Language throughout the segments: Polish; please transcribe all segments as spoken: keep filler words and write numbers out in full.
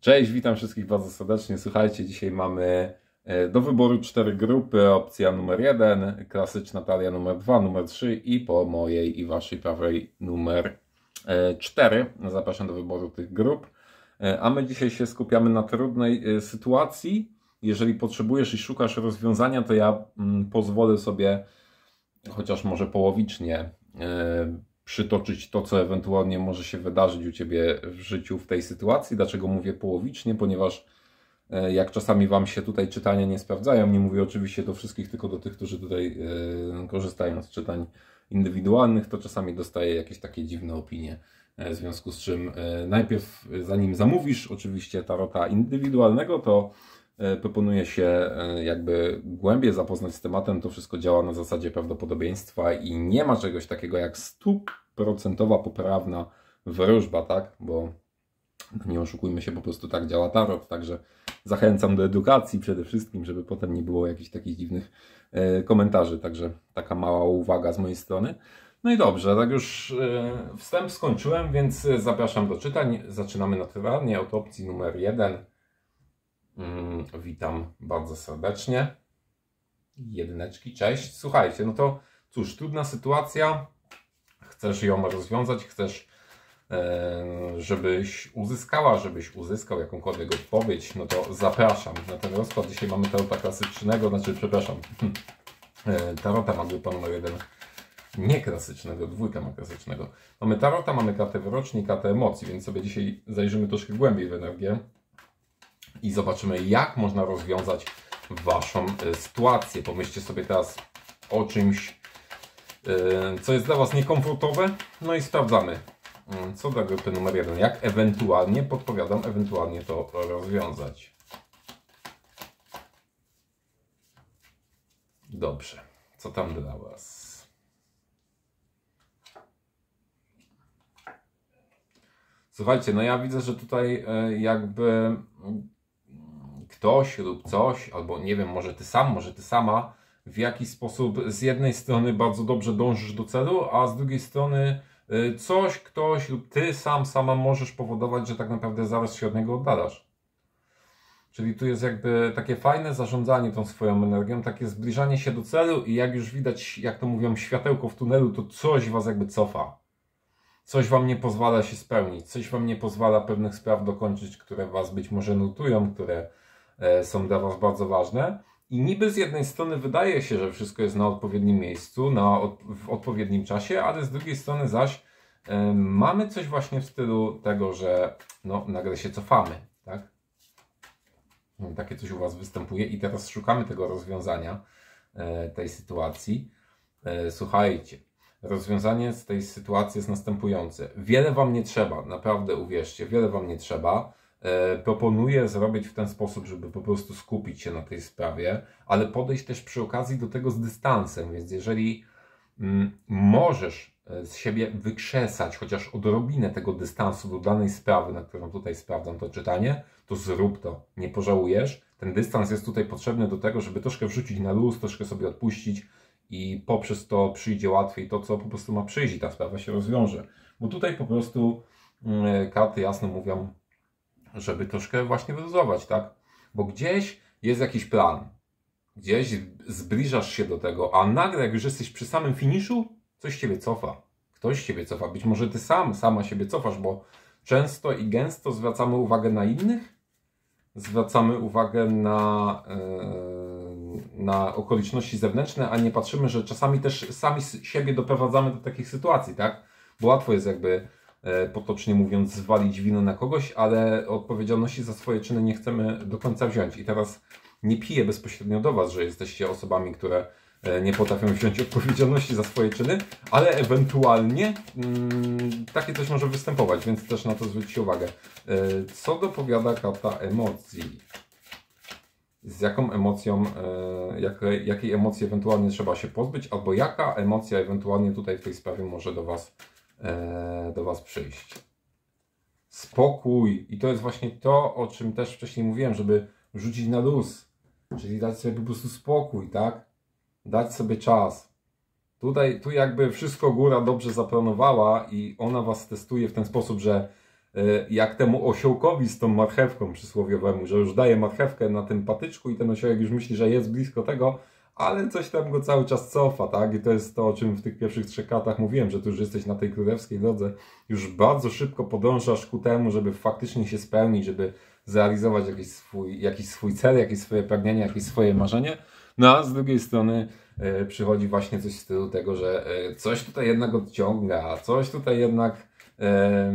Cześć, witam wszystkich bardzo serdecznie. Słuchajcie, dzisiaj mamy do wyboru cztery grupy. Opcja numer jeden, klasyczna talia numer dwa, numer trzy i po mojej i waszej prawej numer cztery. Zapraszam do wyboru tych grup. A my dzisiaj się skupiamy na trudnej sytuacji. Jeżeli potrzebujesz i szukasz rozwiązania, to ja pozwolę sobie, chociaż może połowicznie, przytoczyć to, co ewentualnie może się wydarzyć u Ciebie w życiu w tej sytuacji. Dlaczego mówię połowicznie? Ponieważ jak czasami Wam się tutaj czytania nie sprawdzają, nie mówię oczywiście do wszystkich, tylko do tych, którzy tutaj korzystają z czytań indywidualnych, to czasami dostaję jakieś takie dziwne opinie, w związku z czym najpierw, zanim zamówisz oczywiście tarota indywidualnego, to proponuje się jakby głębiej zapoznać z tematem. To wszystko działa na zasadzie prawdopodobieństwa i nie ma czegoś takiego jak stuprocentowa poprawna wróżba, tak? Bo nie oszukujmy się, po prostu tak działa tarot. Także zachęcam do edukacji przede wszystkim, żeby potem nie było jakichś takich dziwnych komentarzy. Także taka mała uwaga z mojej strony. No i dobrze, tak już wstęp skończyłem, więc zapraszam do czytań. Zaczynamy naturalnie od opcji numer jeden. Witam bardzo serdecznie. Jedyneczki, cześć. Słuchajcie, no to cóż, trudna sytuacja. Chcesz ją rozwiązać, chcesz, żebyś uzyskała, żebyś uzyskał jakąkolwiek odpowiedź, no to zapraszam na ten rozkład. Dzisiaj mamy tarota klasycznego, znaczy przepraszam, tarota ma grupa numer jeden nieklasycznego, dwójka ma klasycznego. Mamy tarota, mamy kartę wyrocznika, kartę emocji, więc sobie dzisiaj zajrzymy troszkę głębiej w energię i zobaczymy, jak można rozwiązać Waszą sytuację. Pomyślcie sobie teraz o czymś, co jest dla Was niekomfortowe. No i sprawdzamy, co dla grupy numer jeden. Jak ewentualnie, podpowiadam, ewentualnie to rozwiązać. Dobrze. Co tam dla Was? Słuchajcie, no ja widzę, że tutaj jakby ktoś lub coś, albo nie wiem, może Ty sam, może Ty sama, w jakiś sposób z jednej strony bardzo dobrze dążysz do celu, a z drugiej strony coś, ktoś lub Ty sam, sama możesz powodować, że tak naprawdę zaraz się od niego oddalasz. Czyli tu jest jakby takie fajne zarządzanie tą swoją energią, takie zbliżanie się do celu i jak już widać, jak to mówią, światełko w tunelu, to coś Was jakby cofa. Coś Wam nie pozwala się spełnić, coś Wam nie pozwala pewnych spraw dokończyć, które Was być może nutują, które są dla Was bardzo ważne. I niby z jednej strony wydaje się, że wszystko jest na odpowiednim miejscu, na, w odpowiednim czasie, ale z drugiej strony zaś y, mamy coś właśnie w stylu tego, że no, nagle się cofamy. Tak? Takie coś u Was występuje i teraz szukamy tego rozwiązania y, tej sytuacji. Y, słuchajcie. Rozwiązanie z tej sytuacji jest następujące. Wiele Wam nie trzeba, naprawdę uwierzcie, wiele Wam nie trzeba. E, proponuję zrobić w ten sposób, żeby po prostu skupić się na tej sprawie, ale podejść też przy okazji do tego z dystansem, więc jeżeli mm, możesz z siebie wykrzesać chociaż odrobinę tego dystansu do danej sprawy, na którą tutaj sprawdzam to czytanie, to zrób to, nie pożałujesz. Ten dystans jest tutaj potrzebny do tego, żeby troszkę wrzucić na luz, troszkę sobie odpuścić, i poprzez to przyjdzie łatwiej to, co po prostu ma przyjść i ta sprawa się rozwiąże. Bo tutaj po prostu karty jasno mówią, żeby troszkę właśnie wyluzować, tak? Bo gdzieś jest jakiś plan, gdzieś zbliżasz się do tego, a nagle jak już jesteś przy samym finiszu, coś Ciebie cofa. Ktoś Ciebie cofa, być może Ty sam, sama siebie cofasz, bo często i gęsto zwracamy uwagę na innych, zwracamy uwagę na... Yy, na okoliczności zewnętrzne, a nie patrzymy, że czasami też sami siebie doprowadzamy do takich sytuacji, tak? Bo łatwo jest jakby, potocznie mówiąc, zwalić winę na kogoś, ale odpowiedzialności za swoje czyny nie chcemy do końca wziąć. I teraz nie piję bezpośrednio do Was, że jesteście osobami, które nie potrafią wziąć odpowiedzialności za swoje czyny, ale ewentualnie mm, takie coś może występować, więc też na to zwróćcie uwagę. Co dopowiada karta emocji? Z jaką emocją, jakiej, jakiej emocji ewentualnie trzeba się pozbyć, albo jaka emocja ewentualnie tutaj w tej sprawie może do Was, do Was przyjść. Spokój. I to jest właśnie to, o czym też wcześniej mówiłem, żeby rzucić na luz. Czyli dać sobie po prostu spokój, tak? Dać sobie czas. Tutaj, tu jakby wszystko góra dobrze zaplanowała i ona Was testuje w ten sposób, że jak temu osiołkowi z tą marchewką przysłowiowemu, że już daje marchewkę na tym patyczku i ten osiołek już myśli, że jest blisko tego, ale coś tam go cały czas cofa, tak? I to jest to, o czym w tych pierwszych trzech kartach mówiłem, że tu już jesteś na tej królewskiej drodze. Już bardzo szybko podążasz ku temu, żeby faktycznie się spełnić, żeby zrealizować jakiś swój, jakiś swój cel, jakieś swoje pragnienie, jakieś swoje marzenie. No a z drugiej strony e, przychodzi właśnie coś w stylu tego, że e, coś tutaj jednak odciąga, coś tutaj jednak e,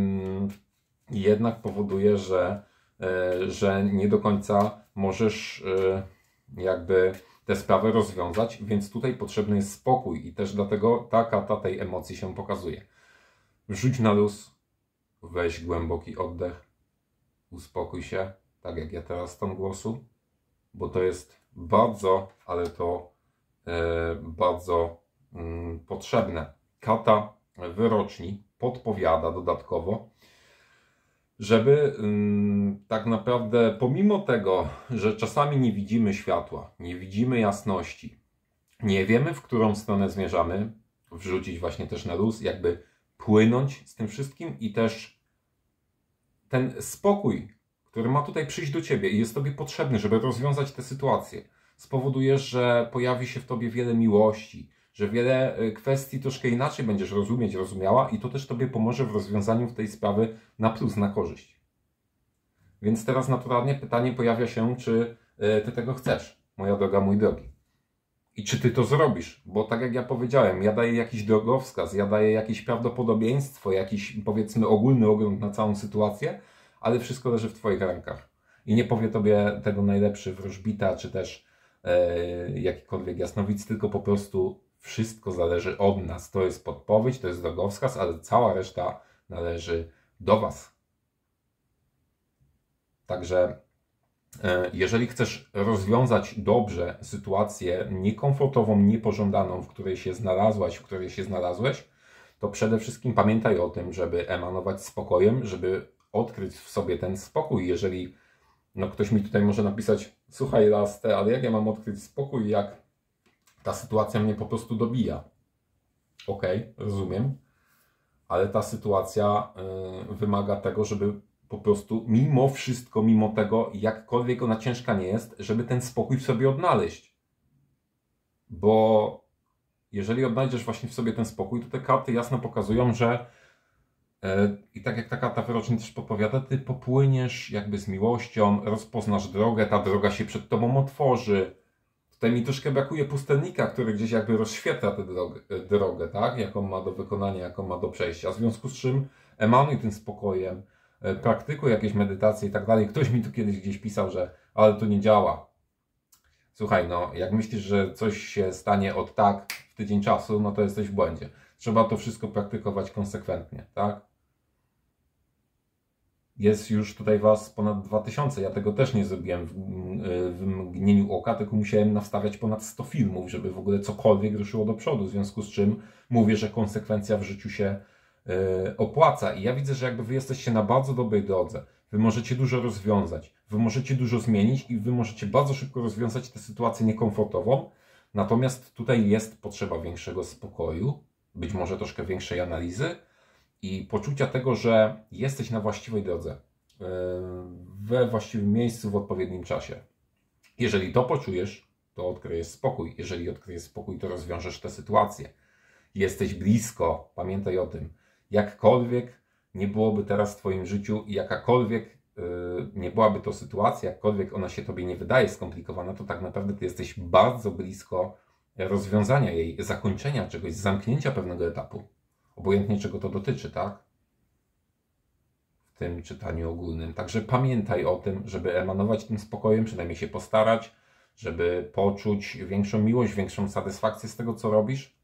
jednak powoduje, że, e, że nie do końca możesz e, jakby tę sprawę rozwiązać, więc tutaj potrzebny jest spokój i też dlatego ta karta tej emocji się pokazuje. Rzuć na luz, weź głęboki oddech, uspokój się, tak jak ja teraz ton głosu, bo to jest bardzo, ale to yy, bardzo yy, potrzebne. Karta wyroczni podpowiada dodatkowo, żeby ym, tak naprawdę pomimo tego, że czasami nie widzimy światła, nie widzimy jasności, nie wiemy, w którą stronę zmierzamy, wrzucić właśnie też na luz, jakby płynąć z tym wszystkim i też ten spokój, który ma tutaj przyjść do Ciebie i jest Tobie potrzebny, żeby rozwiązać tę sytuację, spowoduje, że pojawi się w Tobie wiele miłości, że wiele kwestii troszkę inaczej będziesz rozumieć, rozumiała i to też Tobie pomoże w rozwiązaniu tej sprawy na plus, na korzyść. Więc teraz naturalnie pytanie pojawia się, czy Ty tego chcesz, moja droga, mój drogi. I czy Ty to zrobisz? Bo tak jak ja powiedziałem, ja daję jakiś drogowskaz, ja daję jakieś prawdopodobieństwo, jakiś powiedzmy ogólny ogląd na całą sytuację, ale wszystko leży w Twoich rękach. I nie powie Tobie tego najlepszy wróżbita, czy też yy, jakikolwiek jasnowidz, tylko po prostu wszystko zależy od nas. To jest podpowiedź, to jest drogowskaz, ale cała reszta należy do Was. Także yy, jeżeli chcesz rozwiązać dobrze sytuację niekomfortową, niepożądaną, w której się znalazłaś, w której się znalazłeś, to przede wszystkim pamiętaj o tym, żeby emanować spokojem, żeby odkryć w sobie ten spokój. Jeżeli no ktoś mi tutaj może napisać, słuchaj La'aste, ale jak ja mam odkryć spokój, jak ta sytuacja mnie po prostu dobija. Ok, rozumiem, ale ta sytuacja y, wymaga tego, żeby po prostu mimo wszystko, mimo tego, jakkolwiek ona ciężka nie jest, żeby ten spokój w sobie odnaleźć. Bo jeżeli odnajdziesz właśnie w sobie ten spokój, to te karty jasno pokazują, że i tak jak ta karta wyroczna też podpowiada, Ty popłyniesz jakby z miłością, rozpoznasz drogę, ta droga się przed Tobą otworzy. Tutaj mi troszkę brakuje pustelnika, który gdzieś jakby rozświetla tę drogę, drogę, tak? Jaką ma do wykonania, jaką ma do przejścia. W związku z czym emanuj tym spokojem, praktykuj jakieś medytacje i tak dalej. Ktoś mi tu kiedyś gdzieś pisał, że ale to nie działa. Słuchaj, no jak myślisz, że coś się stanie od tak w tydzień czasu, no to jesteś w błędzie. Trzeba to wszystko praktykować konsekwentnie, tak? Jest już tutaj Was ponad dwa tysiące. Ja tego też nie zrobiłem w, w mgnieniu oka, tylko musiałem nawstawiać ponad sto filmów, żeby w ogóle cokolwiek ruszyło do przodu. W związku z czym mówię, że konsekwencja w życiu się y, opłaca. I ja widzę, że jakby Wy jesteście na bardzo dobrej drodze. Wy możecie dużo rozwiązać, Wy możecie dużo zmienić i Wy możecie bardzo szybko rozwiązać tę sytuację niekomfortową. Natomiast tutaj jest potrzeba większego spokoju, być może troszkę większej analizy i poczucia tego, że jesteś na właściwej drodze, we właściwym miejscu, w odpowiednim czasie. Jeżeli to poczujesz, to odkryjesz spokój. Jeżeli odkryjesz spokój, to rozwiążesz tę sytuację. Jesteś blisko, pamiętaj o tym. Jakkolwiek nie byłoby teraz w Twoim życiu i jakakolwiek nie byłaby to sytuacja, jakkolwiek ona się Tobie nie wydaje skomplikowana, to tak naprawdę Ty jesteś bardzo blisko rozwiązania jej, zakończenia czegoś, zamknięcia pewnego etapu. Obojętnie czego to dotyczy, tak? W tym czytaniu ogólnym. Także pamiętaj o tym, żeby emanować tym spokojem, przynajmniej się postarać, żeby poczuć większą miłość, większą satysfakcję z tego, co robisz.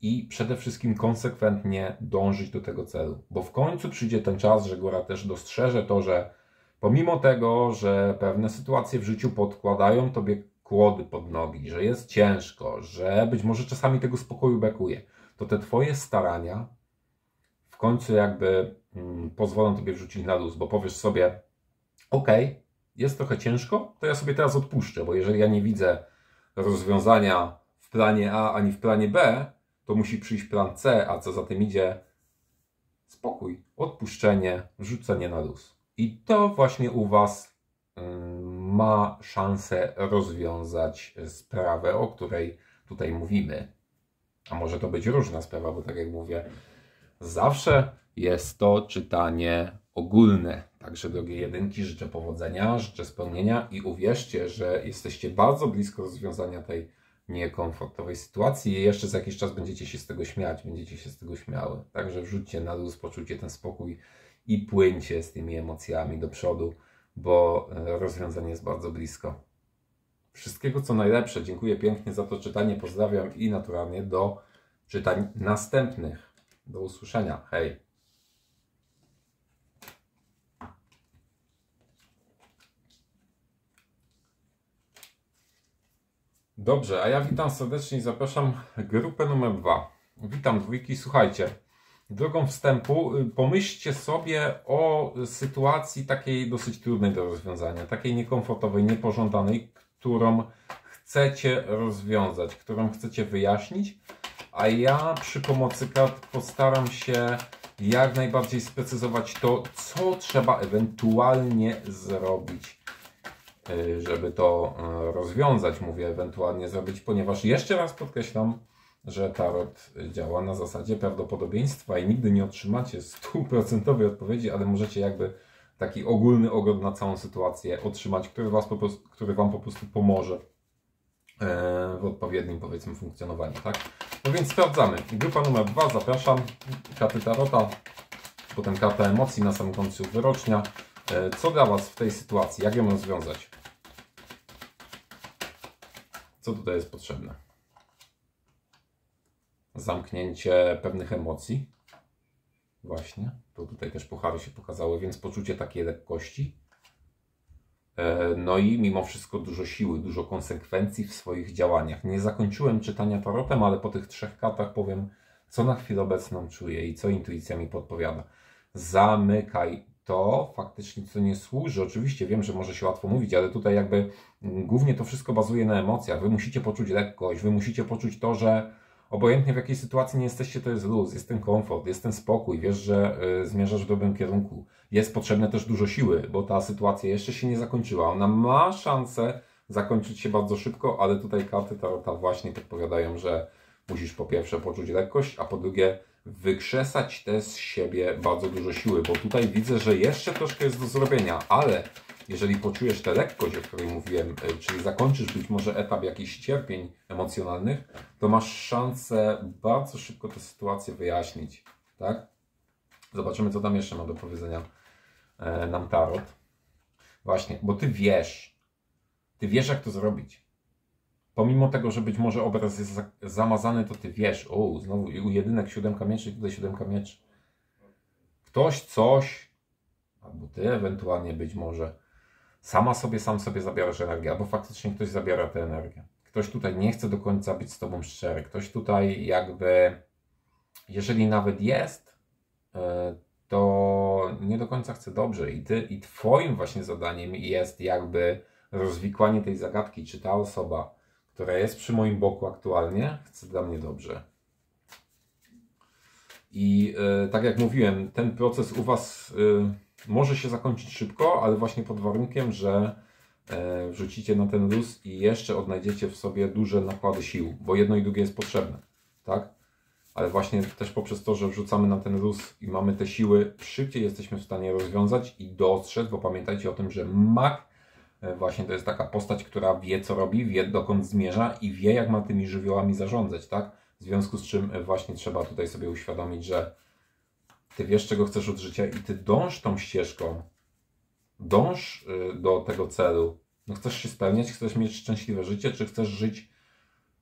I przede wszystkim konsekwentnie dążyć do tego celu. Bo w końcu przyjdzie ten czas, że góra też dostrzeże to, że pomimo tego, że pewne sytuacje w życiu podkładają Tobie kłody pod nogi, że jest ciężko, że być może czasami tego spokoju brakuje, to te Twoje starania w końcu jakby mm, pozwolą Tobie wrzucić na luz, bo powiesz sobie, ok, jest trochę ciężko, to ja sobie teraz odpuszczę, bo jeżeli ja nie widzę rozwiązania w planie A ani w planie B, to musi przyjść plan C, a co za tym idzie, spokój, odpuszczenie, rzucenie na luz. I to właśnie u Was ma szansę rozwiązać sprawę, o której tutaj mówimy. A może to być różna sprawa, bo tak jak mówię, zawsze jest to czytanie ogólne. Także drogie jedynki, życzę powodzenia, życzę spełnienia i uwierzcie, że jesteście bardzo blisko rozwiązania tej niekomfortowej sytuacji i jeszcze za jakiś czas będziecie się z tego śmiać, będziecie się z tego śmiały. Także wrzućcie na luz, poczujcie ten spokój i płyńcie z tymi emocjami do przodu, bo rozwiązanie jest bardzo blisko. Wszystkiego co najlepsze, dziękuję pięknie za to czytanie, pozdrawiam i naturalnie do czytań następnych. Do usłyszenia, hej! Dobrze, a ja witam serdecznie i zapraszam grupę numer dwa. Witam dwójki, słuchajcie, drogą wstępu pomyślcie sobie o sytuacji takiej dosyć trudnej do rozwiązania, takiej niekomfortowej, niepożądanej, którą chcecie rozwiązać, którą chcecie wyjaśnić, a ja przy pomocy kart postaram się jak najbardziej sprecyzować to, co trzeba ewentualnie zrobić, żeby to rozwiązać, mówię ewentualnie zrobić, ponieważ jeszcze raz podkreślam, że tarot działa na zasadzie prawdopodobieństwa i nigdy nie otrzymacie stuprocentowej odpowiedzi, ale możecie jakby taki ogólny ogląd na całą sytuację otrzymać, który, was po prostu, który Wam po prostu pomoże w odpowiednim, powiedzmy, funkcjonowaniu, tak? No więc sprawdzamy. Grupa numer dwa, zapraszam. Karty tarota, potem karta emocji na samym końcu wyrocznia. Co dla Was w tej sytuacji? Jak ją rozwiązać? Co tutaj jest potrzebne? Zamknięcie pewnych emocji. Właśnie. To tutaj też puchary się pokazały, więc poczucie takiej lekkości. No i mimo wszystko dużo siły, dużo konsekwencji w swoich działaniach. Nie zakończyłem czytania tarotem, ale po tych trzech kartach powiem, co na chwilę obecną czuję i co intuicja mi podpowiada. Zamykaj to faktycznie, co nie służy. Oczywiście wiem, że może się łatwo mówić, ale tutaj jakby głównie to wszystko bazuje na emocjach. Wy musicie poczuć lekkość, wy musicie poczuć to, że obojętnie w jakiej sytuacji nie jesteście, to jest luz, jest ten komfort, jest ten spokój, wiesz, że y, zmierzasz w dobrym kierunku. Jest potrzebne też dużo siły, bo ta sytuacja jeszcze się nie zakończyła. Ona ma szansę zakończyć się bardzo szybko, ale tutaj karty tarota właśnie podpowiadają, że musisz po pierwsze poczuć lekkość, a po drugie wykrzesać też z siebie bardzo dużo siły, bo tutaj widzę, że jeszcze troszkę jest do zrobienia, ale jeżeli poczujesz tę lekkość, o której mówiłem, czyli zakończysz być może etap jakichś cierpień emocjonalnych, to masz szansę bardzo szybko tę sytuację wyjaśnić, tak? Zobaczymy, co tam jeszcze ma do powiedzenia nam tarot. Właśnie, bo Ty wiesz, Ty wiesz, jak to zrobić. Pomimo tego, że być może obraz jest zamazany, to Ty wiesz. O, znowu jedynek, siódemka mieczy, tutaj siódemka mieczy. Ktoś coś, albo Ty ewentualnie być może, sama sobie, sam sobie zabierasz energię, albo faktycznie ktoś zabiera tę energię. Ktoś tutaj nie chce do końca być z Tobą szczery. Ktoś tutaj jakby, jeżeli nawet jest, to nie do końca chce dobrze. I Ty, i Twoim właśnie zadaniem jest jakby rozwikłanie tej zagadki, czy ta osoba, która jest przy moim boku aktualnie, chce dla mnie dobrze. I yy, tak jak mówiłem, ten proces u Was yy, może się zakończyć szybko, ale właśnie pod warunkiem, że yy, wrzucicie na ten luz i jeszcze odnajdziecie w sobie duże nakłady sił, bo jedno i drugie jest potrzebne, tak? Ale właśnie też poprzez to, że wrzucamy na ten luz i mamy te siły, szybciej jesteśmy w stanie rozwiązać i dostrzec, bo pamiętajcie o tym, że mag właśnie to jest taka postać, która wie, co robi, wie, dokąd zmierza i wie, jak ma tymi żywiołami zarządzać, tak? W związku z czym właśnie trzeba tutaj sobie uświadomić, że Ty wiesz, czego chcesz od życia i Ty dąż tą ścieżką, dąż do tego celu. No chcesz się spełniać, chcesz mieć szczęśliwe życie, czy chcesz żyć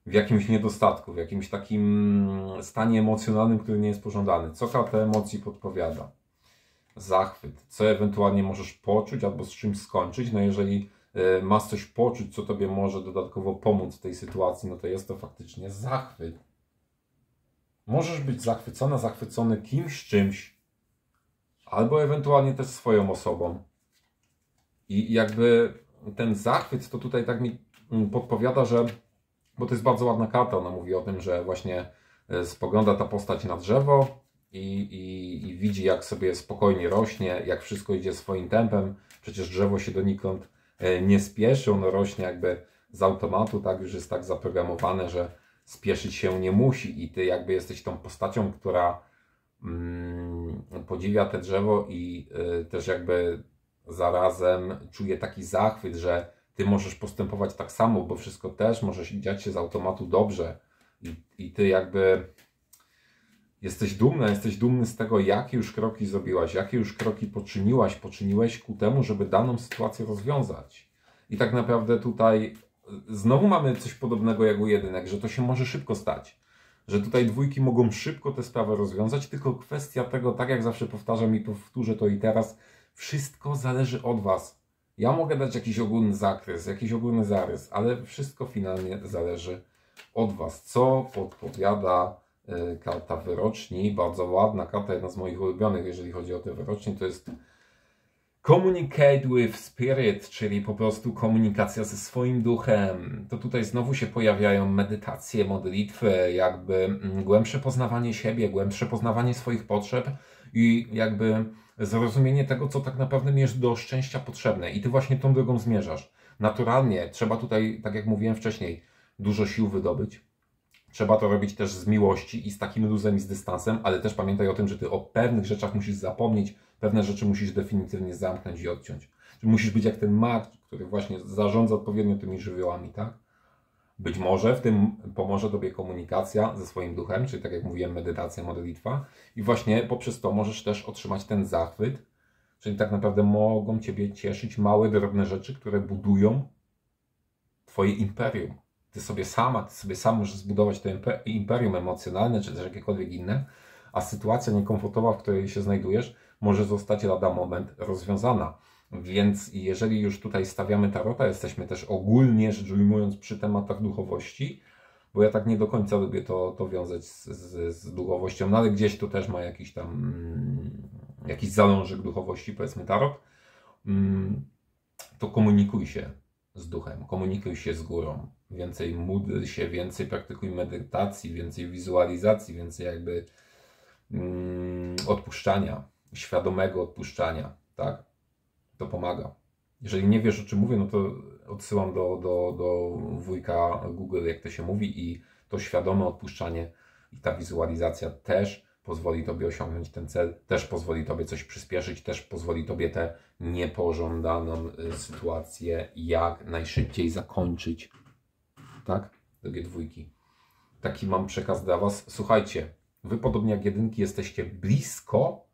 w jakimś niedostatku, w jakimś takim stanie emocjonalnym, który nie jest pożądany. Co karta emocji podpowiada? Zachwyt, co ewentualnie możesz poczuć albo z czymś skończyć, no jeżeli y, masz coś poczuć, co Tobie może dodatkowo pomóc w tej sytuacji, no to jest to faktycznie zachwyt. Możesz być zachwycona, zachwycony kimś, czymś, albo ewentualnie też swoją osobą. I jakby ten zachwyt to tutaj tak mi podpowiada, że, bo to jest bardzo ładna karta, ona mówi o tym, że właśnie spogląda ta postać na drzewo, i, i, i widzi, jak sobie spokojnie rośnie, jak wszystko idzie swoim tempem. Przecież drzewo się donikąd nie spieszy, ono rośnie jakby z automatu, tak, już jest tak zaprogramowane, że spieszyć się nie musi i ty jakby jesteś tą postacią, która mm, podziwia te drzewo i y, też jakby zarazem czuje taki zachwyt, że ty możesz postępować tak samo, bo wszystko też możesz dziać się z automatu dobrze i, i ty jakby jesteś dumna, jesteś dumny z tego, jakie już kroki zrobiłaś, jakie już kroki poczyniłaś, poczyniłeś ku temu, żeby daną sytuację rozwiązać. I tak naprawdę tutaj znowu mamy coś podobnego jak u jedynek, że to się może szybko stać. Że tutaj dwójki mogą szybko tę sprawę rozwiązać, tylko kwestia tego, tak jak zawsze powtarzam i powtórzę to i teraz, wszystko zależy od was. Ja mogę dać jakiś ogólny zakres, jakiś ogólny zarys, ale wszystko finalnie zależy od was. Co podpowiada y, karta wyroczni? Bardzo ładna karta, jedna z moich ulubionych, jeżeli chodzi o te wyrocznie, to jest Communicate with Spirit, czyli po prostu komunikacja ze swoim duchem. To tutaj znowu się pojawiają medytacje, modlitwy, jakby głębsze poznawanie siebie, głębsze poznawanie swoich potrzeb i jakby zrozumienie tego, co tak naprawdę jest do szczęścia potrzebne. I ty właśnie tą drogą zmierzasz. Naturalnie trzeba tutaj, tak jak mówiłem wcześniej, dużo sił wydobyć. Trzeba to robić też z miłości i z takim luzem i z dystansem, ale też pamiętaj o tym, że ty o pewnych rzeczach musisz zapomnieć, pewne rzeczy musisz definitywnie zamknąć i odciąć. Musisz być jak ten mag, który właśnie zarządza odpowiednio tymi żywiołami, tak? Być może w tym pomoże tobie komunikacja ze swoim duchem, czyli tak jak mówiłem, medytacja, modlitwa. I właśnie poprzez to możesz też otrzymać ten zachwyt, czyli tak naprawdę mogą ciebie cieszyć małe, drobne rzeczy, które budują twoje imperium. Ty sobie sama, ty sobie sam możesz zbudować to imperium emocjonalne, czy też jakiekolwiek inne, a sytuacja niekomfortowa, w której się znajdujesz, może zostać lada moment rozwiązana. Więc jeżeli już tutaj stawiamy tarota, jesteśmy też ogólnie rzecz ujmując przy tematach duchowości, bo ja tak nie do końca lubię to, to wiązać z, z, z duchowością, no ale gdzieś tu też ma jakiś tam mm, jakiś zalążek duchowości, powiedzmy tarot, mm, to komunikuj się z duchem, komunikuj się z górą, więcej módl się, więcej praktykuj medytacji, więcej wizualizacji, więcej jakby mm, odpuszczania, świadomego odpuszczania, tak? To pomaga. Jeżeli nie wiesz, o czym mówię, no to odsyłam do, do, do wujka Google, jak to się mówi, i to świadome odpuszczanie i ta wizualizacja też pozwoli tobie osiągnąć ten cel, też pozwoli tobie coś przyspieszyć, też pozwoli tobie tę niepożądaną sytuację jak najszybciej zakończyć. Tak? Drogie dwójki. Taki mam przekaz dla was. Słuchajcie, wy podobnie jak jedynki jesteście blisko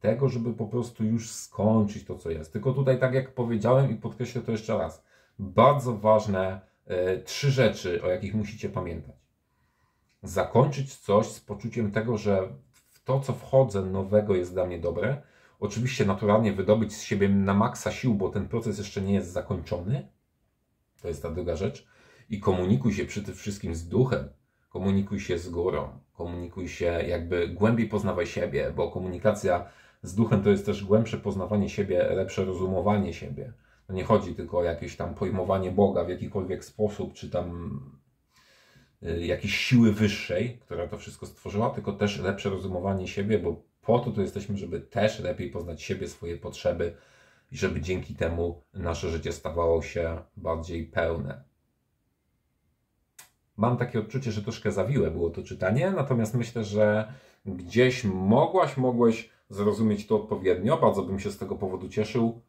tego, żeby po prostu już skończyć to, co jest. Tylko tutaj, tak jak powiedziałem i podkreślę to jeszcze raz, bardzo ważne y, trzy rzeczy, o jakich musicie pamiętać. Zakończyć coś z poczuciem tego, że w to, co wchodzę nowego, jest dla mnie dobre. Oczywiście naturalnie wydobyć z siebie na maksa sił, bo ten proces jeszcze nie jest zakończony. To jest ta druga rzecz. I komunikuj się przy tym wszystkim z duchem. Komunikuj się z górą. Komunikuj się, jakby głębiej poznawaj siebie, bo komunikacja z duchem to jest też głębsze poznawanie siebie, lepsze rozumowanie siebie. To nie chodzi tylko o jakieś tam pojmowanie Boga w jakikolwiek sposób, czy tam y, jakiejś siły wyższej, która to wszystko stworzyła, tylko też lepsze rozumowanie siebie, bo po to tu jesteśmy, żeby też lepiej poznać siebie, swoje potrzeby i żeby dzięki temu nasze życie stawało się bardziej pełne. Mam takie odczucie, że troszkę zawiłe było to czytanie, natomiast myślę, że gdzieś mogłaś, mogłeś zrozumieć to odpowiednio. Bardzo bym się z tego powodu cieszył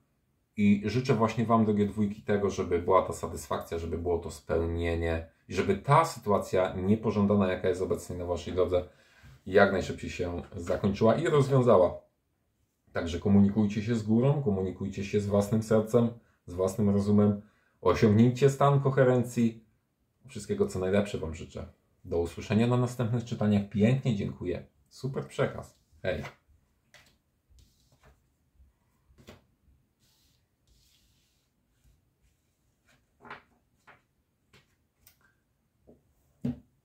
i życzę właśnie wam, drogie dwójki, tego, żeby była ta satysfakcja, żeby było to spełnienie i żeby ta sytuacja niepożądana, jaka jest obecnie na waszej drodze, jak najszybciej się zakończyła i rozwiązała. Także komunikujcie się z górą, komunikujcie się z własnym sercem, z własnym rozumem, osiągnijcie stan koherencji. Wszystkiego, co najlepsze wam życzę. Do usłyszenia na następnych czytaniach. Pięknie dziękuję. Super przekaz. Hej.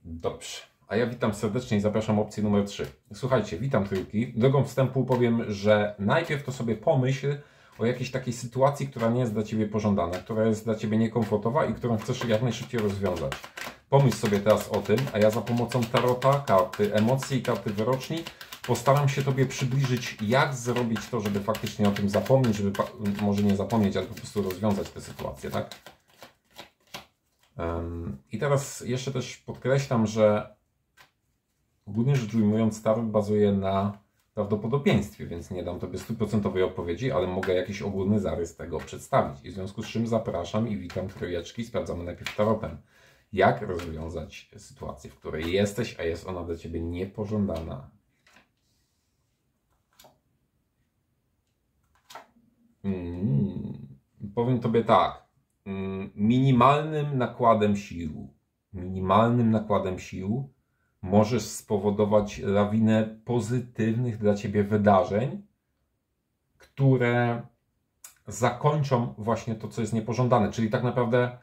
Dobrze. A ja witam serdecznie i zapraszam opcję numer trzy. Słuchajcie, witam trójki. Drogą wstępu powiem, że najpierw to sobie pomyśl o jakiejś takiej sytuacji, która nie jest dla ciebie pożądana, która jest dla ciebie niekomfortowa i którą chcesz jak najszybciej rozwiązać. Pomyśl sobie teraz o tym, a ja za pomocą tarota, karty emocji i karty wyroczni postaram się Tobie przybliżyć, jak zrobić to, żeby faktycznie o tym zapomnieć, żeby może nie zapomnieć, ale po prostu rozwiązać tę sytuację, tak? Um, I teraz jeszcze też podkreślam, że ogólnie rzecz ujmując, tarot bazuje na prawdopodobieństwie, więc nie dam Tobie stuprocentowej odpowiedzi, ale mogę jakiś ogólny zarys tego przedstawić. I w związku z czym zapraszam i witam trójeczki, sprawdzamy najpierw tarotem. Jak rozwiązać sytuację, w której jesteś, a jest ona dla Ciebie niepożądana. Mm, powiem Tobie tak. Minimalnym nakładem sił, minimalnym nakładem sił możesz spowodować lawinę pozytywnych dla Ciebie wydarzeń, które zakończą właśnie to, co jest niepożądane. Czyli tak naprawdę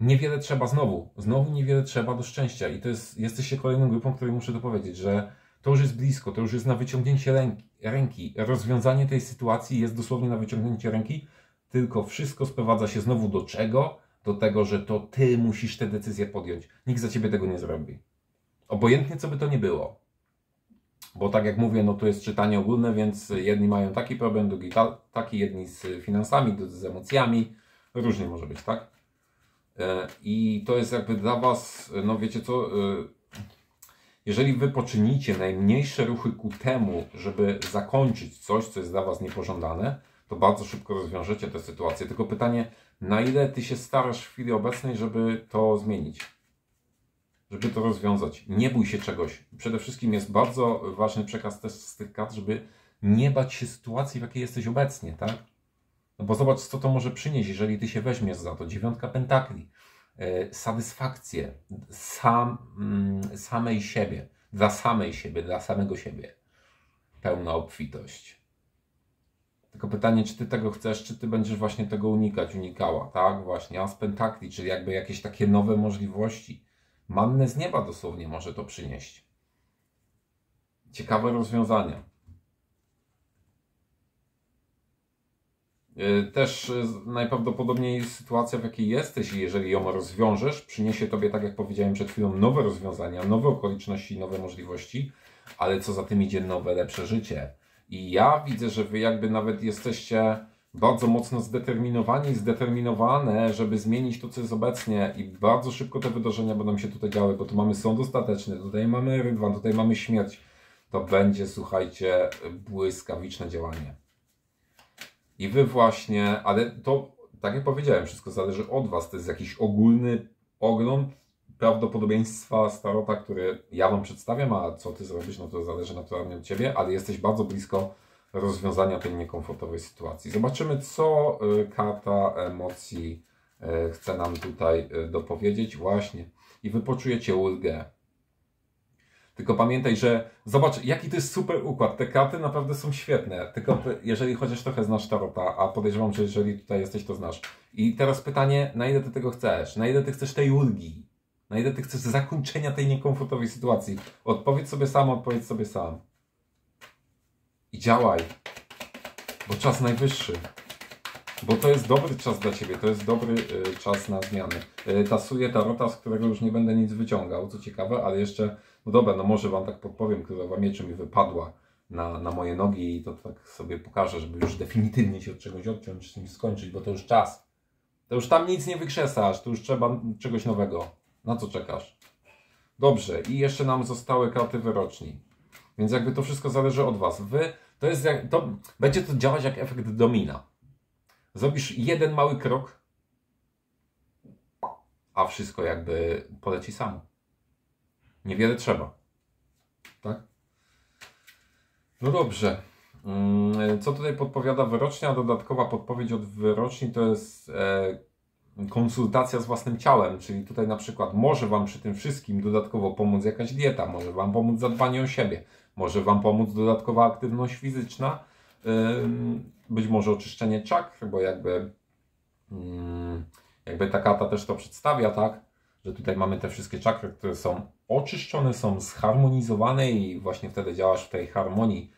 niewiele trzeba znowu, znowu niewiele trzeba do szczęścia. I to jest, jesteś się kolejną grupą, której muszę dopowiedzieć, że to już jest blisko, to już jest na wyciągnięcie ręki, ręki. Rozwiązanie tej sytuacji jest dosłownie na wyciągnięcie ręki, tylko wszystko sprowadza się znowu do czego? Do tego, że to Ty musisz tę decyzję podjąć. Nikt za Ciebie tego nie zrobi. Obojętnie, co by to nie było. Bo tak jak mówię, no to jest czytanie ogólne, więc jedni mają taki problem, drugi ta, taki, jedni z finansami, drudzy z emocjami. Różnie może być, tak? I to jest jakby dla Was, no wiecie co, jeżeli Wy poczynicie najmniejsze ruchy ku temu, żeby zakończyć coś, co jest dla Was niepożądane, to bardzo szybko rozwiążecie tę sytuację. Tylko pytanie, na ile Ty się starasz w chwili obecnej, żeby to zmienić? Żeby to rozwiązać. Nie bój się czegoś. Przede wszystkim jest bardzo ważny przekaz też z tych kart, żeby nie bać się sytuacji, w jakiej jesteś obecnie, tak? No bo zobacz, co to może przynieść, jeżeli Ty się weźmiesz za to. Dziewiątka pentakli, yy, satysfakcję sam, yy, samej siebie, dla samej siebie, dla samego siebie. Pełna obfitość. Tylko pytanie, czy Ty tego chcesz, czy Ty będziesz właśnie tego unikać, unikała, tak? Właśnie, as pentakli, czyli jakby jakieś takie nowe możliwości. Mannę z nieba dosłownie może to przynieść. Ciekawe rozwiązanie. Też najprawdopodobniej sytuacja, w jakiej jesteś, jeżeli ją rozwiążesz, przyniesie Tobie, tak jak powiedziałem przed chwilą, nowe rozwiązania, nowe okoliczności, nowe możliwości, ale co za tym idzie, nowe, lepsze życie. I ja widzę, że Wy jakby nawet jesteście bardzo mocno zdeterminowani, zdeterminowane, żeby zmienić to, co jest obecnie, i bardzo szybko te wydarzenia będą się tutaj działy, bo tu mamy sąd ostateczny, tutaj mamy rydwan, tutaj mamy śmierć. To będzie, słuchajcie, błyskawiczne działanie. I Wy właśnie, ale to, tak jak powiedziałem, wszystko zależy od Was. To jest jakiś ogólny ogląd prawdopodobieństwa starota, które ja Wam przedstawiam, a co Ty zrobisz, no to zależy naturalnie od Ciebie, ale jesteś bardzo blisko rozwiązania tej niekomfortowej sytuacji. Zobaczymy, co karta emocji chce nam tutaj dopowiedzieć. Właśnie. I Wy poczujecie ulgę. Tylko pamiętaj, że zobacz, jaki to jest super układ. Te karty naprawdę są świetne. Tylko jeżeli chociaż trochę znasz tarota, a podejrzewam, że jeżeli tutaj jesteś, to znasz. I teraz pytanie, na ile Ty tego chcesz? Na ile Ty chcesz tej ulgi? Na ile Ty chcesz zakończenia tej niekomfortowej sytuacji? Odpowiedz sobie sam, odpowiedz sobie sam. I działaj. Bo czas najwyższy. Bo to jest dobry czas dla Ciebie. To jest dobry y, czas na zmiany. Y, tasuję tarota, z którego już nie będę nic wyciągał. Co ciekawe, ale jeszcze... No dobra, no może Wam tak podpowiem, królowa mieczy mi wypadła na, na moje nogi i to tak sobie pokażę, żeby już definitywnie się od czegoś odciąć, z tym skończyć, bo to już czas. To już tam nic nie wykrzesasz. To już trzeba czegoś nowego. Na co czekasz? Dobrze, i jeszcze nam zostały karty wyroczni. Więc jakby to wszystko zależy od Was. Wy, to jest jak, to, będzie to działać jak efekt domina. Zrobisz jeden mały krok, a wszystko jakby poleci samo. Niewiele trzeba. Tak? No dobrze. Co tutaj podpowiada wyrocznia? Dodatkowa podpowiedź od wyroczni to jest... E, konsultacja z własnym ciałem, czyli tutaj na przykład może Wam przy tym wszystkim dodatkowo pomóc jakaś dieta, może Wam pomóc zadbanie o siebie, może Wam pomóc dodatkowa aktywność fizyczna, być może oczyszczenie czakr, bo jakby jakby ta karta też to przedstawia, tak, że tutaj mamy te wszystkie czakry, które są oczyszczone, są zharmonizowane i właśnie wtedy działasz w tej harmonii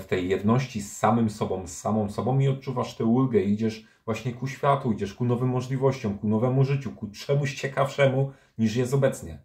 w tej jedności z samym sobą, z samą sobą i odczuwasz tę ulgę, idziesz właśnie ku światu, idziesz ku nowym możliwościom, ku nowemu życiu, ku czemuś ciekawszemu niż jest obecnie.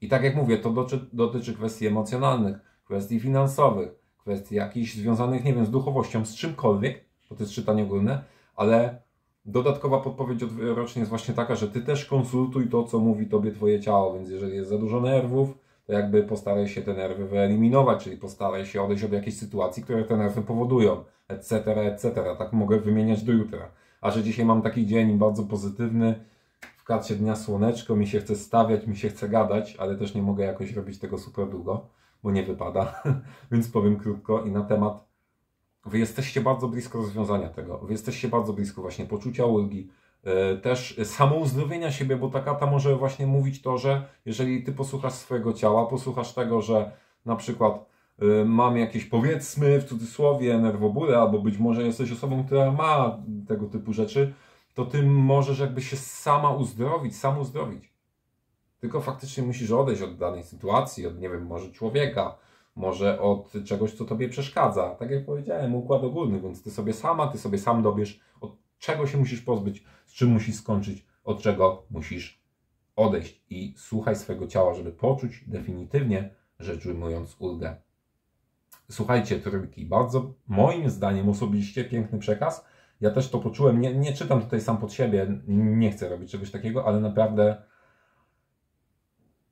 I tak jak mówię, to dotyczy, dotyczy kwestii emocjonalnych, kwestii finansowych, kwestii jakichś związanych, nie wiem, z duchowością, z czymkolwiek, bo to jest czytanie ogólne, ale dodatkowa podpowiedź rocznie jest właśnie taka, że ty też konsultuj to, co mówi tobie twoje ciało, więc jeżeli jest za dużo nerwów, to jakby postaraj się te nerwy wyeliminować, czyli postaraj się odejść od jakiejś sytuacji, które te nerwy powodują, et cetera, et cetera. Tak mogę wymieniać do jutra. A że dzisiaj mam taki dzień bardzo pozytywny, w karcie dnia słoneczko, mi się chce stawiać, mi się chce gadać, ale też nie mogę jakoś robić tego super długo, bo nie wypada, więc powiem krótko i na temat. Wy jesteście bardzo blisko rozwiązania tego, wy jesteście bardzo blisko właśnie poczucia ulgi, też samouzdrowienia siebie, bo ta karta może właśnie mówić to, że jeżeli ty posłuchasz swojego ciała, posłuchasz tego, że na przykład y, mam jakieś, powiedzmy w cudzysłowie, nerwobóle, albo być może jesteś osobą, która ma tego typu rzeczy, to ty możesz jakby się sama uzdrowić, sam uzdrowić. Tylko faktycznie musisz odejść od danej sytuacji, od, nie wiem, może człowieka, może od czegoś, co tobie przeszkadza. Tak jak powiedziałem, układ ogólny, więc ty sobie sama, ty sobie sam dobierz, od czego się musisz pozbyć, z czym musisz skończyć, od czego musisz odejść i słuchaj swojego ciała, żeby poczuć definitywnie, rzecz ujmując, ulgę. Słuchajcie, trójki, bardzo moim zdaniem osobiście piękny przekaz. Ja też to poczułem, nie, nie czytam tutaj sam pod siebie, nie chcę robić czegoś takiego, ale naprawdę,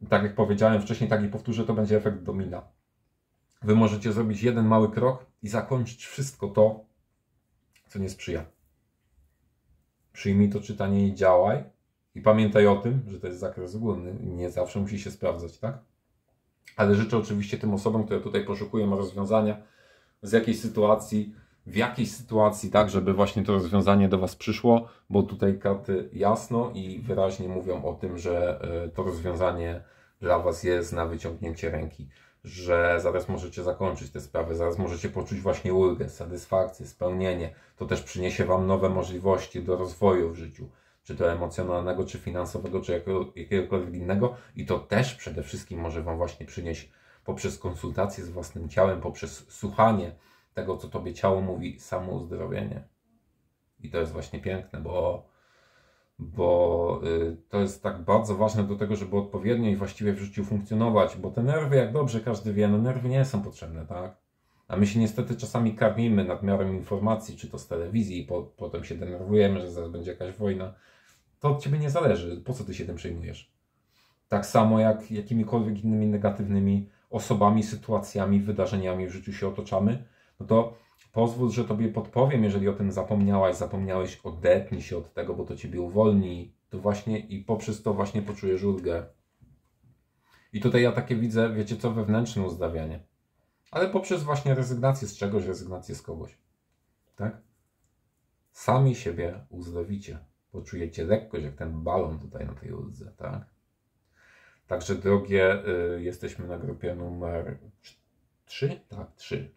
tak jak powiedziałem wcześniej, tak i powtórzę, to będzie efekt domina. Wy możecie zrobić jeden mały krok i zakończyć wszystko to, co nie sprzyja. Przyjmij to czytanie i działaj. I pamiętaj o tym, że to jest zakres ogólny. Nie zawsze musi się sprawdzać, tak? Ale życzę oczywiście tym osobom, które tutaj poszukują rozwiązania z jakiejś sytuacji, w jakiejś sytuacji, tak, żeby właśnie to rozwiązanie do was przyszło, bo tutaj karty jasno i wyraźnie mówią o tym, że to rozwiązanie dla was jest na wyciągnięcie ręki. Że zaraz możecie zakończyć tę sprawę, zaraz możecie poczuć właśnie ulgę, satysfakcję, spełnienie. To też przyniesie wam nowe możliwości do rozwoju w życiu, czy to emocjonalnego, czy finansowego, czy jakiego, jakiegokolwiek innego. I to też przede wszystkim może wam właśnie przynieść poprzez konsultacje z własnym ciałem, poprzez słuchanie tego, co tobie ciało mówi, samouzdrowienie. I to jest właśnie piękne, bo... bo to jest tak bardzo ważne do tego, żeby odpowiednio i właściwie w życiu funkcjonować, bo te nerwy, jak dobrze każdy wie, no nerwy nie są potrzebne, tak? A my się niestety czasami karmimy nadmiarem informacji, czy to z telewizji, i po, potem się denerwujemy, że zaraz będzie jakaś wojna. To od ciebie nie zależy, po co ty się tym przejmujesz? Tak samo jak jakimikolwiek innymi negatywnymi osobami, sytuacjami, wydarzeniami w życiu się otoczamy, no to pozwól, że tobie podpowiem, jeżeli o tym zapomniałaś, zapomniałeś, odetnij się od tego, bo to ciebie uwolni. To właśnie i poprzez to właśnie poczujesz ulgę. I tutaj ja takie widzę, wiecie co, wewnętrzne uzdrawianie. Ale poprzez właśnie rezygnację z czegoś, rezygnację z kogoś. Tak? Sami siebie uzdrowicie. Poczujecie lekkość, jak ten balon tutaj na tej uldze, tak? Także drogie, yy, jesteśmy na grupie numer trzy? Tak, trzy.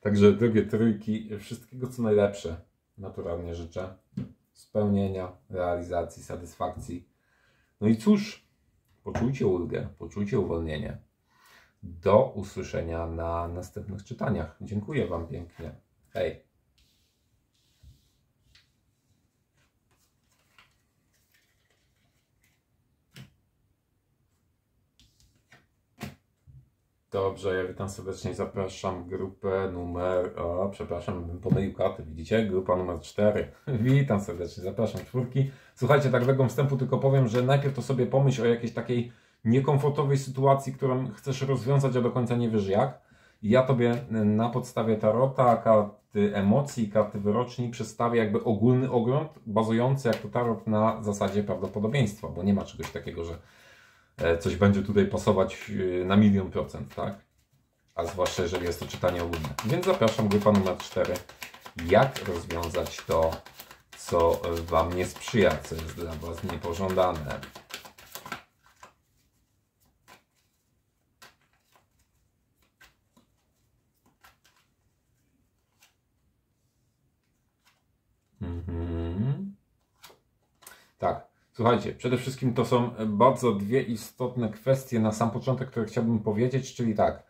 Także drogie trójki, wszystkiego co najlepsze naturalnie życzę. Spełnienia, realizacji, satysfakcji. No i cóż, poczujcie ulgę, poczujcie uwolnienie. Do usłyszenia na następnych czytaniach. Dziękuję wam pięknie. Hej! Dobrze, ja witam serdecznie, zapraszam grupę numer, o, przepraszam, pomylił karty, widzicie? Grupa numer cztery. Witam serdecznie, zapraszam, czwórki. Słuchajcie, tak drogą wstępu tylko powiem, że najpierw to sobie pomyśl o jakiejś takiej niekomfortowej sytuacji, którą chcesz rozwiązać, a do końca nie wiesz jak. I ja tobie na podstawie tarota, karty emocji, karty wyroczni przedstawię jakby ogólny ogląd, bazujący jak to tarot na zasadzie prawdopodobieństwa, bo nie ma czegoś takiego, że coś będzie tutaj pasować na milion procent, tak? A zwłaszcza jeżeli jest to czytanie ogólne. Więc zapraszam, grupa numer cztery. Jak rozwiązać to, co wam nie sprzyja, co jest dla was niepożądane. Mhm. Tak. Słuchajcie, przede wszystkim to są bardzo dwie istotne kwestie na sam początek, które chciałbym powiedzieć, czyli tak,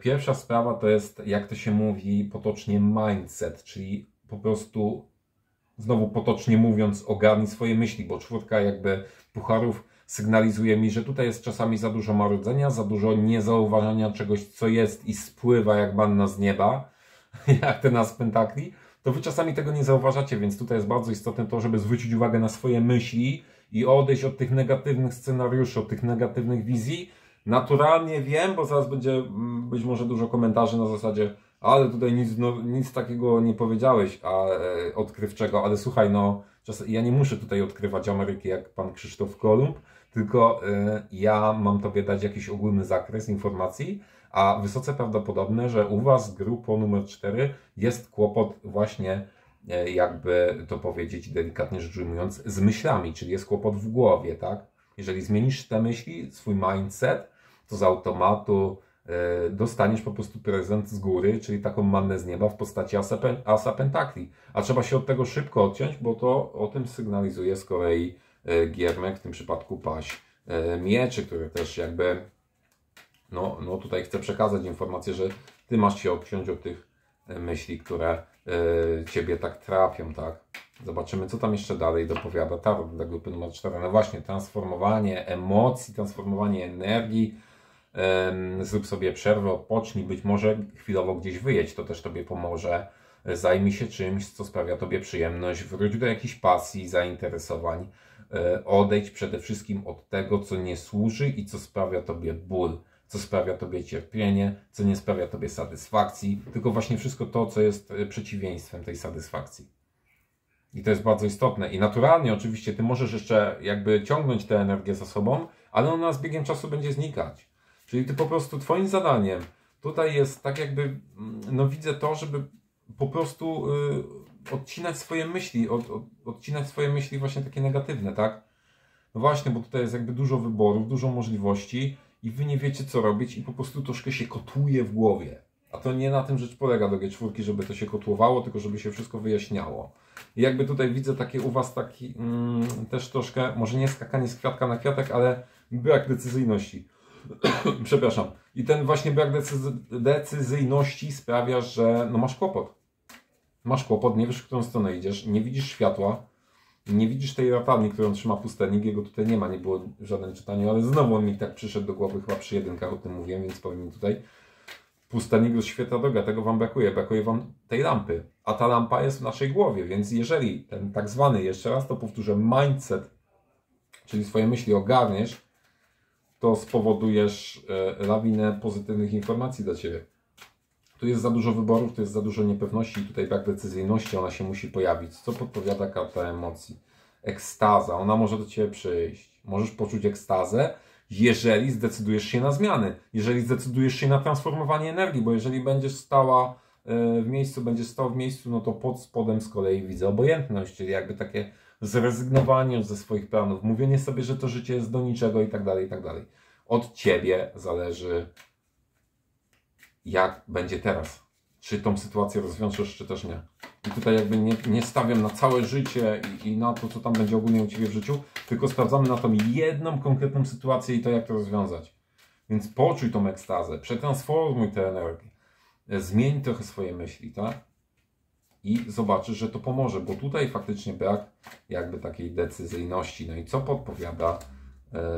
Pierwsza sprawa to jest, jak to się mówi potocznie, mindset, czyli po prostu, znowu potocznie mówiąc, ogarnij swoje myśli, bo czwórka jakby pucharów sygnalizuje mi, że tutaj jest czasami za dużo marudzenia, za dużo niezauważania czegoś, co jest i spływa jak manna z nieba, jak te nas pentakli, to Wy czasami tego nie zauważacie, więc tutaj jest bardzo istotne to, żeby zwrócić uwagę na swoje myśli i odejść od tych negatywnych scenariuszy, od tych negatywnych wizji. Naturalnie wiem, bo zaraz będzie być może dużo komentarzy na zasadzie, ale tutaj nic, no, nic takiego nie powiedziałeś a, e, odkrywczego, ale słuchaj, no czas, ja nie muszę tutaj odkrywać Ameryki jak pan Krzysztof Kolumb, tylko e, ja mam Tobie dać jakiś ogólny zakres informacji, a wysoce prawdopodobne, że u Was, grupo numer cztery, jest kłopot właśnie, e, jakby to powiedzieć delikatnie rzecz ujmując, z myślami, czyli jest kłopot w głowie, tak? Jeżeli zmienisz te myśli, swój mindset, to z automatu y, dostaniesz po prostu prezent z góry, czyli taką mannę z nieba w postaci asa, asa pentakli. A trzeba się od tego szybko odciąć, bo to o tym sygnalizuje z kolei y, giermek, w tym przypadku paź y, mieczy, który też jakby, no, no tutaj chcę przekazać informację, że Ty masz się odciąć od tych myśli, które y, Ciebie tak trapią, tak? Zobaczymy, co tam jeszcze dalej dopowiada tarot dla grupy numer cztery. No właśnie, transformowanie emocji, transformowanie energii. Zrób sobie przerwę, odpocznij, być może chwilowo gdzieś wyjedź, to też Tobie pomoże. Zajmij się czymś, co sprawia Tobie przyjemność, wróć do jakichś pasji, zainteresowań. Odejdź przede wszystkim od tego, co nie służy i co sprawia Tobie ból, co sprawia Tobie cierpienie, co nie sprawia Tobie satysfakcji, tylko właśnie wszystko to, co jest przeciwieństwem tej satysfakcji. I to jest bardzo istotne. I naturalnie oczywiście Ty możesz jeszcze jakby ciągnąć tę energię za sobą, ale ona z biegiem czasu będzie znikać. Czyli Ty po prostu, Twoim zadaniem tutaj jest tak jakby, no widzę to, żeby po prostu y, odcinać swoje myśli, od, od, odcinać swoje myśli właśnie takie negatywne, tak? No właśnie, bo tutaj jest jakby dużo wyborów, dużo możliwości i Wy nie wiecie, co robić i po prostu troszkę się kotłuje w głowie. A to nie na tym rzecz polega do G cztery, żeby to się kotłowało, tylko żeby się wszystko wyjaśniało. I jakby tutaj widzę takie u Was taki mm, też troszkę, może nie skakanie z kwiatka na kwiatek, ale brak decyzyjności. Przepraszam. I ten właśnie brak decyzy decyzyjności sprawia, że no masz kłopot. Masz kłopot, nie wiesz, w którą stronę idziesz, nie widzisz światła, nie widzisz tej latarni, którą trzyma pustelnik, jego tutaj nie ma, nie było w żadnym czytaniu, ale znowu on mi tak przyszedł do głowy, chyba przy jedynkach o tym mówiłem, więc powiem tutaj. Pustelnik jest świetna droga, tego Wam brakuje, brakuje Wam tej lampy, a ta lampa jest w naszej głowie, więc jeżeli ten tak zwany, jeszcze raz to powtórzę, mindset, czyli swoje myśli ogarniesz, to spowodujesz e, lawinę pozytywnych informacji dla Ciebie. Tu jest za dużo wyborów, tu jest za dużo niepewności i tutaj brak decyzyjności, ona się musi pojawić. Co podpowiada karta emocji? Ekstaza, ona może do Ciebie przyjść, możesz poczuć ekstazę, jeżeli zdecydujesz się na zmiany, jeżeli zdecydujesz się na transformowanie energii, bo jeżeli będziesz stała w miejscu, będziesz stał w miejscu, no to pod spodem z kolei widzę obojętność, czyli jakby takie zrezygnowanie ze swoich planów, mówienie sobie, że to życie jest do niczego i tak dalej, i tak dalej. Od Ciebie zależy, jak będzie teraz. Czy tą sytuację rozwiążesz, czy też nie. I tutaj jakby nie, nie stawiam na całe życie i, i na to, co tam będzie ogólnie u Ciebie w życiu, tylko sprawdzamy na tą jedną konkretną sytuację i to, jak to rozwiązać. Więc poczuj tą ekstazę, przetransformuj tę energię, zmień trochę swoje myśli, tak? I zobaczysz, że to pomoże, bo tutaj faktycznie brak jakby takiej decyzyjności. No i co podpowiada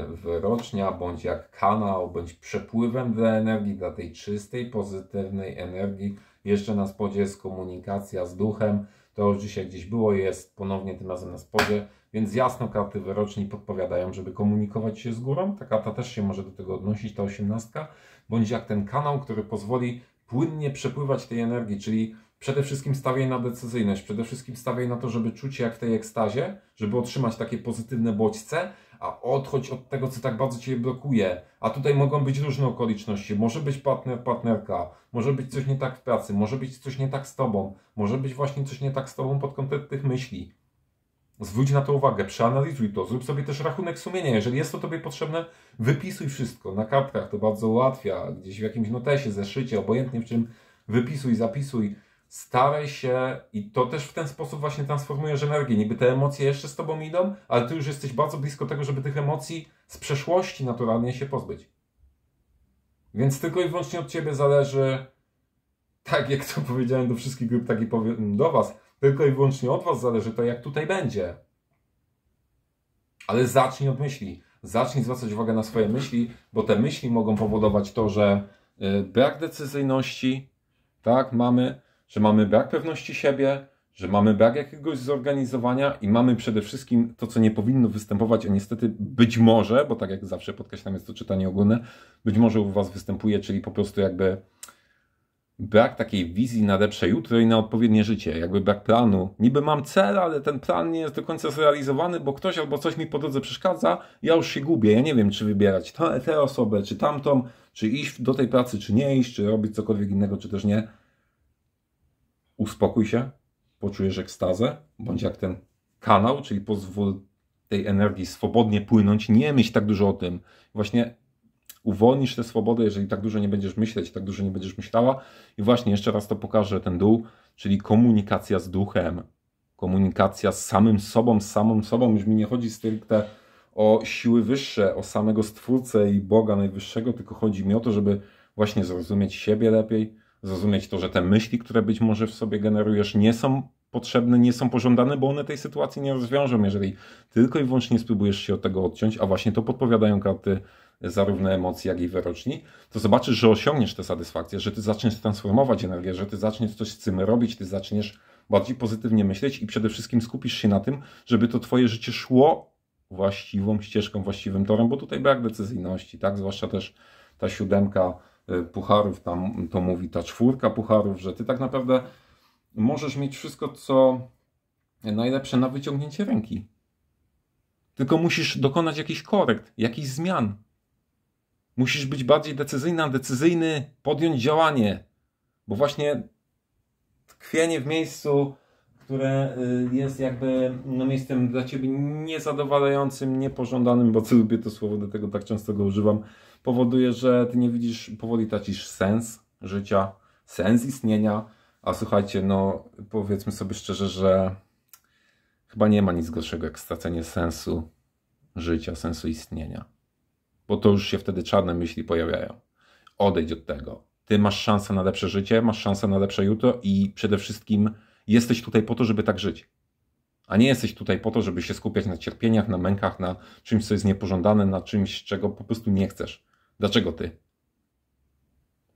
wyrocznia, bądź jak kanał, bądź przepływem dla energii, dla tej czystej, pozytywnej energii. Jeszcze na spodzie jest komunikacja z duchem, to już dzisiaj gdzieś było, jest ponownie tym razem na spodzie, więc jasno karty wyroczni podpowiadają, żeby komunikować się z górą. Ta karta też się może do tego odnosić, ta osiemnastka, bądź jak ten kanał, który pozwoli płynnie przepływać tej energii, czyli przede wszystkim stawiaj na decyzyjność, przede wszystkim stawiaj na to, żeby czuć się jak w tej ekstazie, żeby otrzymać takie pozytywne bodźce, a odchodź od tego, co tak bardzo Cię blokuje. A tutaj mogą być różne okoliczności. Może być partner, partnerka, może być coś nie tak w pracy, może być coś nie tak z Tobą, może być właśnie coś nie tak z Tobą pod kątem tych myśli. Zwróć na to uwagę, przeanalizuj to, zrób sobie też rachunek sumienia. Jeżeli jest to Tobie potrzebne, wypisuj wszystko. Na kartkach to bardzo ułatwia, gdzieś w jakimś notesie, zeszycie, obojętnie w czym, wypisuj, zapisuj. Staraj się i to też w ten sposób właśnie transformujesz energię. Niby te emocje jeszcze z Tobą idą, ale Ty już jesteś bardzo blisko tego, żeby tych emocji z przeszłości naturalnie się pozbyć. Więc tylko i wyłącznie od Ciebie zależy, tak jak to powiedziałem do wszystkich grup, tak i powiem do Was, tylko i wyłącznie od Was zależy to, jak tutaj będzie. Ale zacznij od myśli. Zacznij zwracać uwagę na swoje myśli, bo te myśli mogą powodować to, że brak decyzyjności, tak, mamy, że mamy brak pewności siebie, że mamy brak jakiegoś zorganizowania i mamy przede wszystkim to, co nie powinno występować, a niestety być może, bo tak jak zawsze podkreślam, jest to czytanie ogólne, być może u Was występuje, czyli po prostu jakby brak takiej wizji na lepsze jutro i na odpowiednie życie, jakby brak planu. Niby mam cel, ale ten plan nie jest do końca zrealizowany, bo ktoś albo coś mi po drodze przeszkadza, ja już się gubię, ja nie wiem, czy wybierać tę, tę osobę, czy tamtą, czy iść do tej pracy, czy nie iść, czy robić cokolwiek innego, czy też nie. Uspokój się, poczujesz ekstazę, bądź jak ten kanał, czyli pozwól tej energii swobodnie płynąć, nie myśl tak dużo o tym. Właśnie uwolnisz tę swobodę, jeżeli tak dużo nie będziesz myśleć, tak dużo nie będziesz myślała. I właśnie jeszcze raz to pokażę, ten dół, czyli komunikacja z duchem, komunikacja z samym sobą, z samą sobą. Już mi nie chodzi stricte o siły wyższe, o samego Stwórcę i Boga Najwyższego, tylko chodzi mi o to, żeby właśnie zrozumieć siebie lepiej, zrozumieć to, że te myśli, które być może w sobie generujesz, nie są potrzebne, nie są pożądane, bo one tej sytuacji nie rozwiążą, jeżeli tylko i wyłącznie spróbujesz się od tego odciąć, a właśnie to podpowiadają karty zarówno emocji, jak i wyroczni, to zobaczysz, że osiągniesz tę satysfakcję, że Ty zaczniesz transformować energię, że Ty zaczniesz coś z tym robić, Ty zaczniesz bardziej pozytywnie myśleć i przede wszystkim skupisz się na tym, żeby to Twoje życie szło właściwą ścieżką, właściwym torem, bo tutaj brak decyzyjności, tak? Zwłaszcza też ta siódemka pucharów, tam to mówi ta czwórka pucharów, że Ty tak naprawdę możesz mieć wszystko, co najlepsze na wyciągnięcie ręki. Tylko musisz dokonać jakichś korekt, jakichś zmian. Musisz być bardziej decyzyjna, decyzyjny, podjąć działanie. Bo właśnie tkwienie w miejscu, które jest jakby no miejscem dla Ciebie niezadowalającym, niepożądanym, bo co lubię to słowo, do tego tak często go używam, powoduje, że Ty nie widzisz, powoli tracisz sens życia, sens istnienia. A słuchajcie, no powiedzmy sobie szczerze, że chyba nie ma nic gorszego jak stracenie sensu życia, sensu istnienia. Bo to już się wtedy czarne myśli pojawiają. Odejdź od tego. Ty masz szansę na lepsze życie, masz szansę na lepsze jutro i przede wszystkim jesteś tutaj po to, żeby tak żyć. A nie jesteś tutaj po to, żeby się skupiać na cierpieniach, na mękach, na czymś, co jest niepożądane, na czymś, czego po prostu nie chcesz. Dlaczego ty?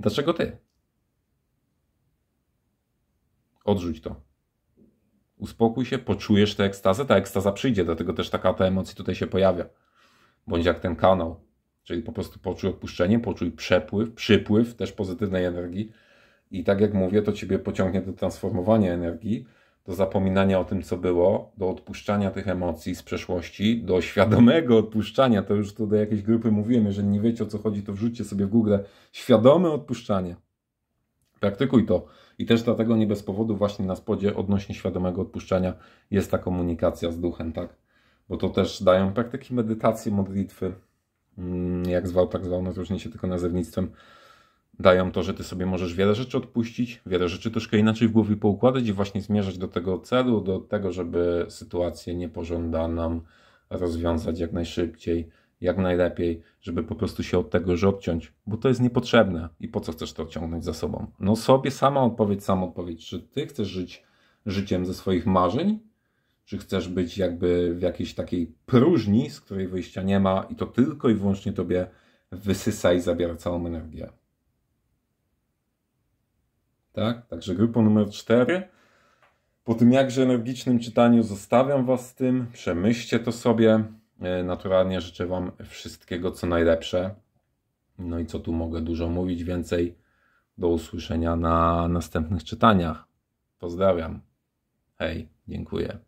Dlaczego ty? Odrzuć to. Uspokój się, poczujesz tę ekstazę, ta ekstaza przyjdzie, dlatego też taka ta emocja tutaj się pojawia. Bądź jak ten kanał, czyli po prostu poczuj odpuszczenie, poczuj przepływ, przypływ też pozytywnej energii i tak jak mówię, to Ciebie pociągnie do transformowania energii, do zapominania o tym, co było, do odpuszczania tych emocji z przeszłości, do świadomego odpuszczania, to już tu do jakiejś grupy mówiłem, jeżeli nie wiecie, o co chodzi, to wrzućcie sobie w Google świadome odpuszczanie. Praktykuj to. I też dlatego nie bez powodu właśnie na spodzie odnośnie świadomego odpuszczania jest ta komunikacja z duchem, tak? Bo to też dają praktyki medytacji, modlitwy, jak zwał, tak zwał, no różni się tylko nazewnictwem. Dają to, że Ty sobie możesz wiele rzeczy odpuścić, wiele rzeczy troszkę inaczej w głowie poukładać i właśnie zmierzać do tego celu, do tego, żeby sytuację niepożądaną rozwiązać jak najszybciej, jak najlepiej, żeby po prostu się od tego już odciąć, bo to jest niepotrzebne. I po co chcesz to ciągnąć za sobą? No sobie sama odpowiedź, sama odpowiedź. Czy Ty chcesz żyć życiem ze swoich marzeń? Czy chcesz być jakby w jakiejś takiej próżni, z której wyjścia nie ma i to tylko i wyłącznie Tobie wysysa i zabiera całą energię? Tak? Także grupa numer cztery. Po tym jakże energicznym czytaniu zostawiam Was z tym. Przemyślcie to sobie. Naturalnie życzę Wam wszystkiego, co najlepsze. No i co tu mogę dużo mówić więcej. Do usłyszenia na następnych czytaniach. Pozdrawiam. Hej, dziękuję.